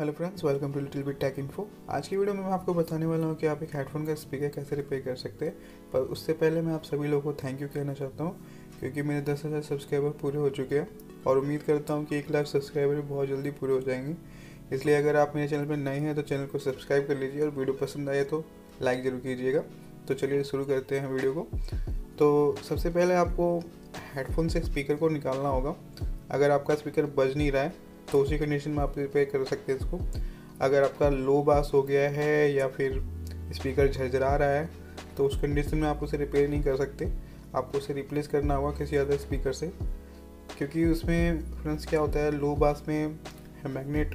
Hello friends, welcome to little bit tech info. आज की video में मैं आपको बताने वाला हूँ कि आप एक हेडफोन का स्पीकर कैसे रिपेयर कर सकते हैं। पर उससे पहले मैं आप सभी लोगों को थैंक यू कहना चाहता हूँ, क्योंकि मेरे 10,000 सब्सक्राइबर पूरे हो चुके हैं और उम्मीद करता हूँ कि 1,00,000 सब्सक्राइबर भी बहुत जल्दी पूरे हो जाएंगे। इसलिए अगर आप मेरे चैनल पर नए हैं तो चैनल को सब्सक्राइब कर लीजिए और वीडियो पसंद आए तो लाइक ज़रूर कीजिएगा। तो चलिए शुरू करते हैं वीडियो को। तो सबसे पहले आपको हेडफोन से स्पीकर को निकालना होगा। अगर आपका स्पीकर बज नहीं रहा है तो उसी कंडीशन में आप रिपेयर कर सकते हैं इसको। अगर आपका लो बास हो गया है या फिर स्पीकर झरझरा रहा है तो उस कंडीशन में आप उसे रिपेयर नहीं कर सकते, आपको उसे रिप्लेस करना होगा किसी अदर स्पीकर से। क्योंकि उसमें फ्रेंड्स क्या होता है, लो बास में मैग्नेट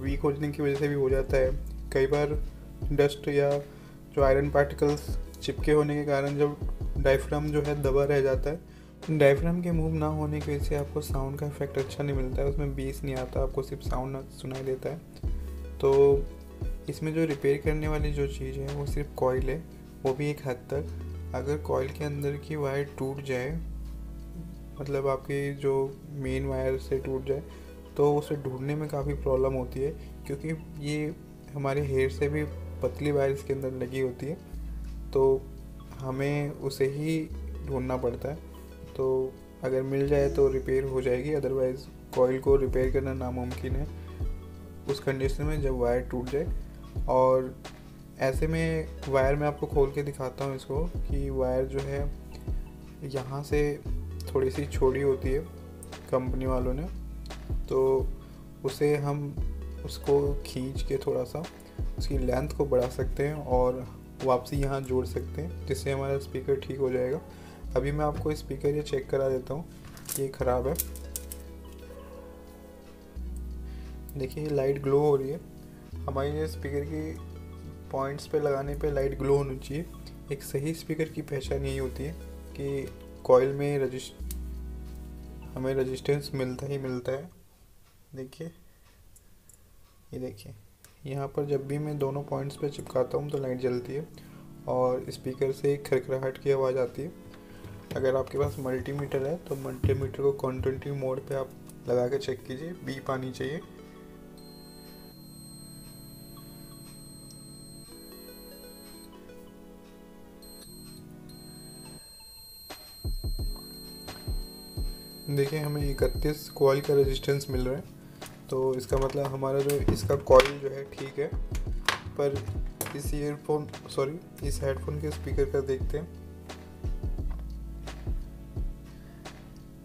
वीक होने की वजह से भी हो जाता है। कई बार डस्ट या जो आयरन पार्टिकल्स चिपके होने के कारण जब डायफ्राम जो है दबा रह जाता है, डायफ्राम के मूव ना होने की वजह से आपको साउंड का इफेक्ट अच्छा नहीं मिलता है, उसमें बेस नहीं आता, आपको सिर्फ साउंड सुनाई देता है। तो इसमें जो रिपेयर करने वाली जो चीज़ है वो सिर्फ कॉइल है, वो भी एक हद तक। अगर कॉइल के अंदर की वायर टूट जाए, मतलब आपकी जो मेन वायर से टूट जाए, तो उसे ढूंढने में काफ़ी प्रॉब्लम होती है, क्योंकि ये हमारे हेयर से भी पतली वायर इसके अंदर लगी होती है, तो हमें उसे ही ढूंढना पड़ता है। तो अगर मिल जाए तो रिपेयर हो जाएगी, अदरवाइज़ कॉइल को रिपेयर करना नामुमकिन है उस कंडीशन में जब वायर टूट जाए। और ऐसे में वायर मैं आपको खोल के दिखाता हूँ इसको, कि वायर जो है यहाँ से थोड़ी सी छोड़ी होती है कंपनी वालों ने, तो उसे हम उसको खींच के थोड़ा सा उसकी लेंथ को बढ़ा सकते हैं और वापसी यहाँ जोड़ सकते हैं, जिससे हमारा स्पीकर ठीक हो जाएगा। अभी मैं आपको स्पीकर ये चेक करा देता हूँ, ये ख़राब है। देखिए लाइट ग्लो हो रही है, हमारी ये स्पीकर की पॉइंट्स पे लगाने पे लाइट ग्लो होनी चाहिए। एक सही स्पीकर की पहचान यही होती है कि कॉइल में हमें रेजिस्टेंस मिलता ही मिलता है। देखिए ये, देखिए यहाँ पर जब भी मैं दोनों पॉइंट्स पे चिपकाता हूँ तो लाइट जलती है और स्पीकर से खरखराहट की आवाज़ आती है। अगर आपके पास मल्टीमीटर है तो मल्टीमीटर को कॉन्टिन्यूटी मोड पे आप लगा के चेक कीजिए, बीप आनी चाहिए। देखिए हमें 31 कॉइल का रेजिस्टेंस मिल रहा है, तो इसका मतलब हमारा जो इसका कॉइल जो है ठीक है। पर इस हेडफोन के स्पीकर का देखते हैं,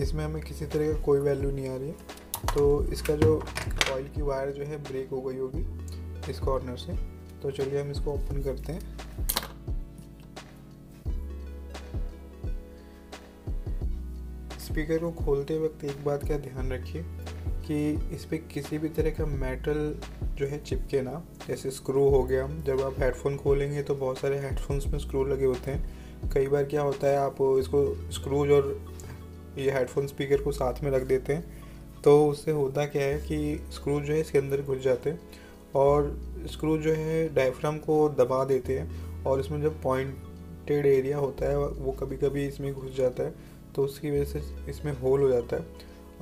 इसमें हमें किसी तरह का कोई वैल्यू नहीं आ रही है। तो इसका जो कॉइल की वायर जो है ब्रेक हो गई होगी इस कॉर्नर से। तो चलिए हम इसको ओपन करते हैं। स्पीकर को खोलते वक्त एक बात का ध्यान रखिए कि इस पर किसी भी तरह का मेटल जो है चिपके ना, जैसे स्क्रू हो गया। जब आप हेडफोन खोलेंगे तो बहुत सारे हेडफोन्स में स्क्रू लगे होते हैं। कई बार क्या होता है, आप इसको स्क्रूज और ये हेडफोन स्पीकर को साथ में रख देते हैं, तो उससे होता क्या है कि स्क्रू जो है इसके अंदर घुस जाते हैं और स्क्रू जो है डायफ्राम को दबा देते हैं, और इसमें जब पॉइंटेड एरिया होता है वो कभी कभी इसमें घुस जाता है, तो उसकी वजह से इसमें होल हो जाता है।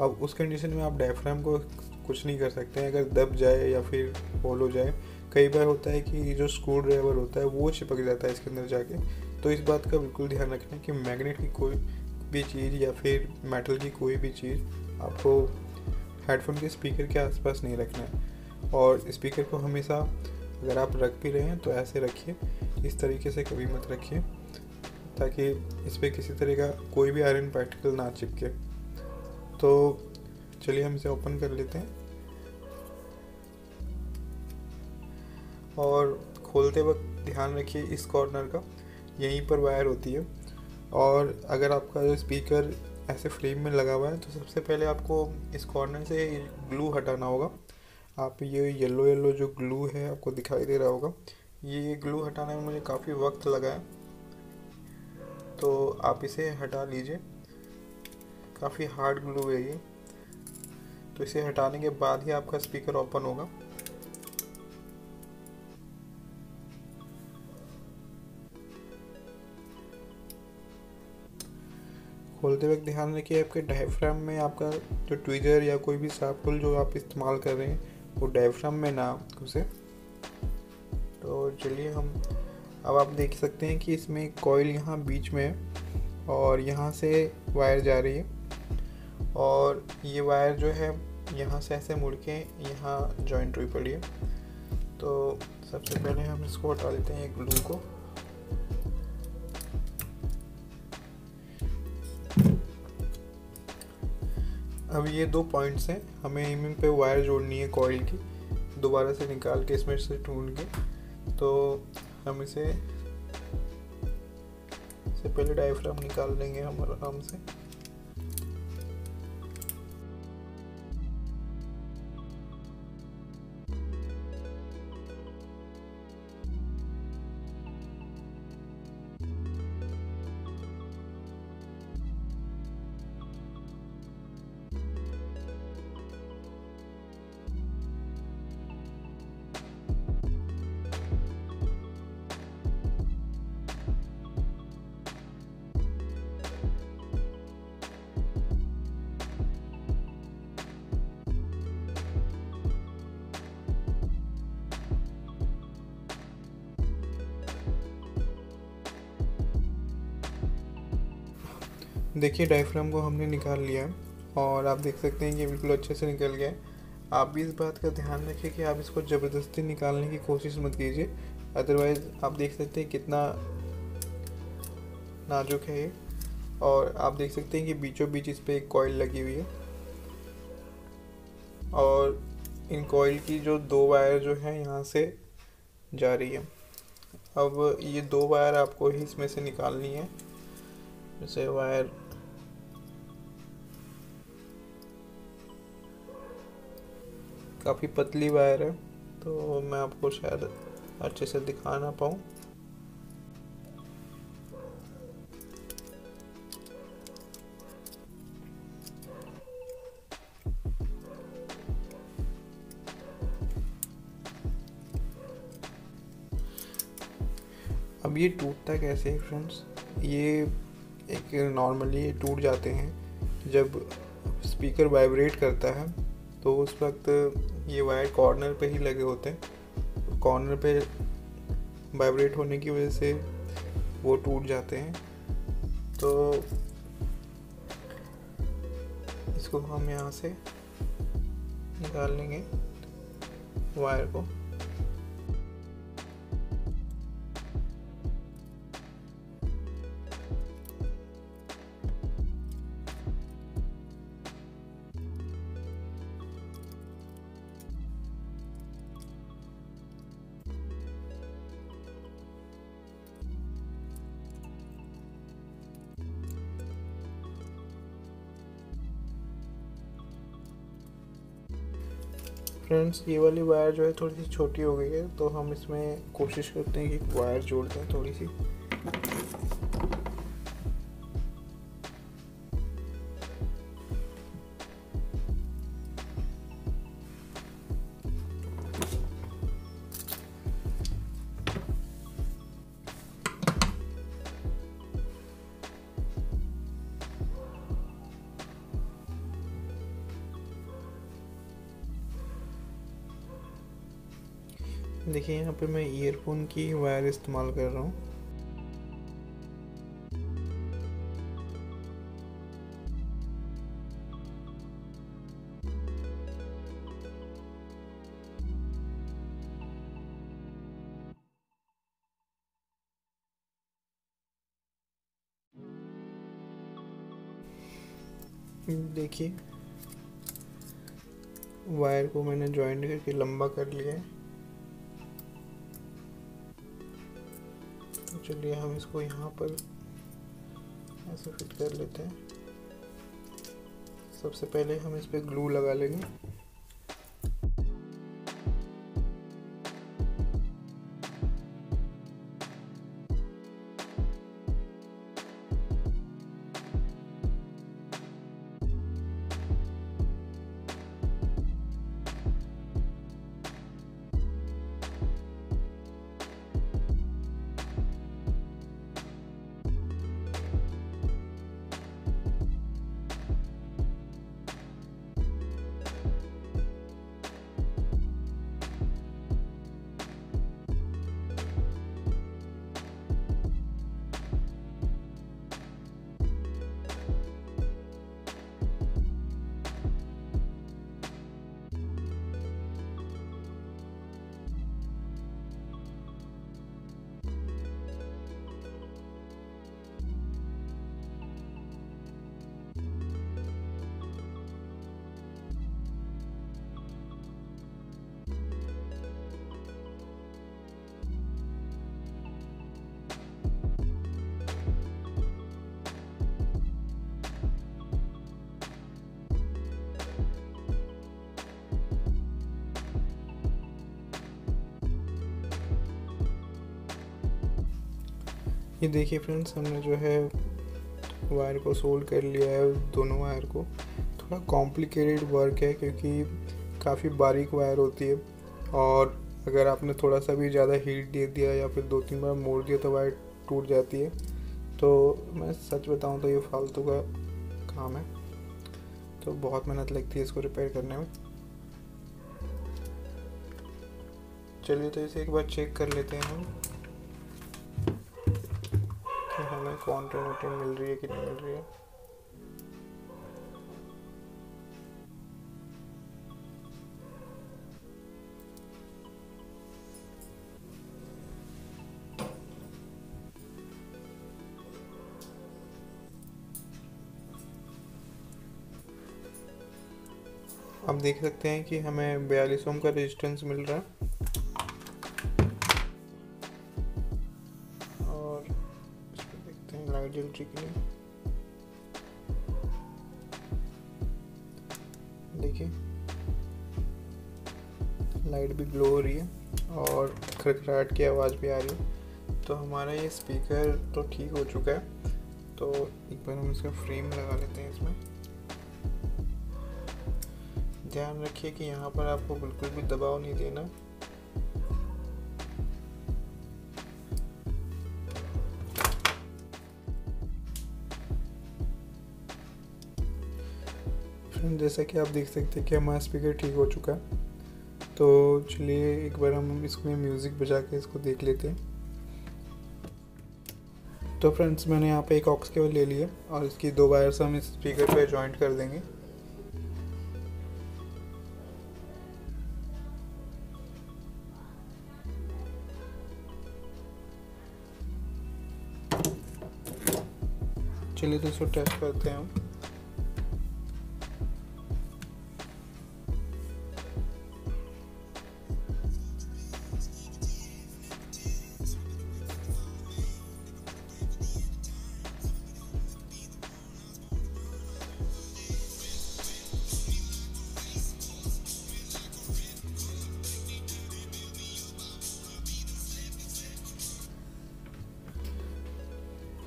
अब उस कंडीशन में आप डायफ्राम को कुछ नहीं कर सकते हैं, अगर दब जाए या फिर होल हो जाए। कई बार होता है कि जो स्क्रू ड्राइवर होता है वो चिपक जाता है इसके अंदर जाके। तो इस बात का बिल्कुल ध्यान रखना कि मैग्नेट की कोई भी चीज़ या फिर मेटल की कोई भी चीज़ आपको हेडफोन के स्पीकर के आसपास नहीं रखना है। और स्पीकर को हमेशा अगर आप रख भी रहे हैं तो ऐसे रखिए, इस तरीके से कभी मत रखिए, ताकि इस पर किसी तरह का कोई भी आयरन पार्टिकल ना चिपके। तो चलिए हम इसे ओपन कर लेते हैं। और खोलते वक्त ध्यान रखिए इस कॉर्नर का, यहीं पर वायर होती है। और अगर आपका जो स्पीकर ऐसे फ्रेम में लगा हुआ है तो सबसे पहले आपको इस कॉर्नर से ग्लू हटाना होगा। आप ये येलो जो ग्लू है आपको दिखाई दे रहा होगा, ये ग्लू हटाने में मुझे काफ़ी वक्त लगा है, तो आप इसे हटा लीजिए। काफ़ी हार्ड ग्लू है ये, तो इसे हटाने के बाद ही आपका स्पीकर ओपन होगा। खोलते वक्त ध्यान रखिए आपके डायफ्राम में आपका जो ट्वीजर या कोई भी शार्प टूल जो आप इस्तेमाल कर रहे हैं वो डायफ्राम में ना घुसे। तो चलिए हम अब आप देख सकते हैं कि इसमें कॉइल यहाँ बीच में है और यहाँ से वायर जा रही है और ये वायर जो है यहाँ से ऐसे मुड़ के यहाँ जॉइंट हुई पड़ी है। तो सबसे पहले हम इसको हटा लेते हैं एक ग्लू को। अब ये दो पॉइंट्स हैं, हमें इन पे वायर जोड़नी है कॉइल की, दोबारा से निकाल के इसमें से ढूंढ के। तो हम इसे से पहले डायफ्राम निकाल लेंगे हम आराम से। देखिए डायफ्राम को हमने निकाल लिया है और आप देख सकते हैं कि बिल्कुल अच्छे से निकल गया है। आप भी इस बात का ध्यान रखिए कि आप इसको ज़बरदस्ती निकालने की कोशिश मत कीजिए, अदरवाइज़ आप देख सकते हैं कितना नाजुक है ये। और आप देख सकते हैं कि बीचों बीच इस पर एक कॉइल लगी हुई है और इन कॉइल की जो दो वायर जो है यहाँ से जा रही है। अब ये दो वायर आपको ही इसमें से निकालनी है। इसे वायर काफ़ी पतली वायर है तो मैं आपको शायद अच्छे से दिखा ना पाऊँ। अब ये टूटता कैसे है फ्रेंड्स? ये एक नॉर्मली टूट जाते हैं जब स्पीकर वाइब्रेट करता है, तो उस वक्त ये वायर कॉर्नर पे ही लगे होते हैं। कॉर्नर पे वाइब्रेट होने की वजह से वो टूट जाते हैं। तो इसको हम यहाँ से निकाल लेंगे वायर को। फ्रेंड्स ये वाली वायर जो है थोड़ी सी छोटी हो गई है, तो हम इसमें कोशिश करते हैं कि वायर जोड़ दें थोड़ी सी। देखिए यहाँ पे मैं ईयरफोन की वायर इस्तेमाल कर रहा हूँ। देखिए वायर को मैंने जॉइंट करके लंबा कर लिया है। चलिए हम इसको यहाँ पर ऐसे फिट कर लेते हैं। सबसे पहले हम इस पर ग्लू लगा लेंगे। ये देखिए फ्रेंड्स, हमने जो है वायर को सोल्ड कर लिया है। दोनों वायर को थोड़ा कॉम्प्लिकेटेड वर्क है क्योंकि काफ़ी बारीक वायर होती है और अगर आपने थोड़ा सा भी ज़्यादा हीट दे दिया या फिर 2-3 बार मोड़ दिया तो वायर टूट जाती है। तो मैं सच बताऊं तो ये फालतू का काम है, तो बहुत मेहनत लगती है इसको रिपेयर करने में। चलिए तो इसे एक बार चेक कर लेते हैं हम कि हमें कॉन्टिन्यूटी मिल रही है कि नहीं मिल रही है। आप देख सकते हैं कि हमें 42 ओम का रेजिस्टेंस मिल रहा है और इसको देखते हैं लाइट जल रही कि नहीं। देखिए लाइट भी ग्लो हो रही है और खड़खड़ाहट की आवाज़ भी आ रही है। तो हमारा ये स्पीकर तो ठीक हो चुका है, तो एक बार हम इसका फ्रेम लगा लेते हैं। इसमें ध्यान रखिए कि यहाँ पर आपको बिल्कुल भी दबाव नहीं देना। जैसा कि आप देख सकते हैं कि हमारा स्पीकर ठीक हो चुका है। तो चलिए एक बार हम इसमें म्यूज़िक बजा के इसको देख लेते हैं। तो फ्रेंड्स मैंने यहाँ पे एक ऑक्स केबल ले लिया और इसकी 2 वायर्स हम इस स्पीकर पे जॉइंट कर देंगे। चलिए तो इसको टेस्ट करते हैं हम।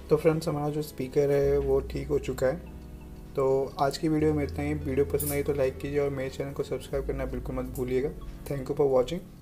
तो फ्रेंड्स हमारा जो स्पीकर है वो ठीक हो चुका है। तो आज की वीडियो में इतना ही। वीडियो पसंद आई तो लाइक कीजिए और मेरे चैनल को सब्सक्राइब करना बिल्कुल मत भूलिएगा। Thank you for watching.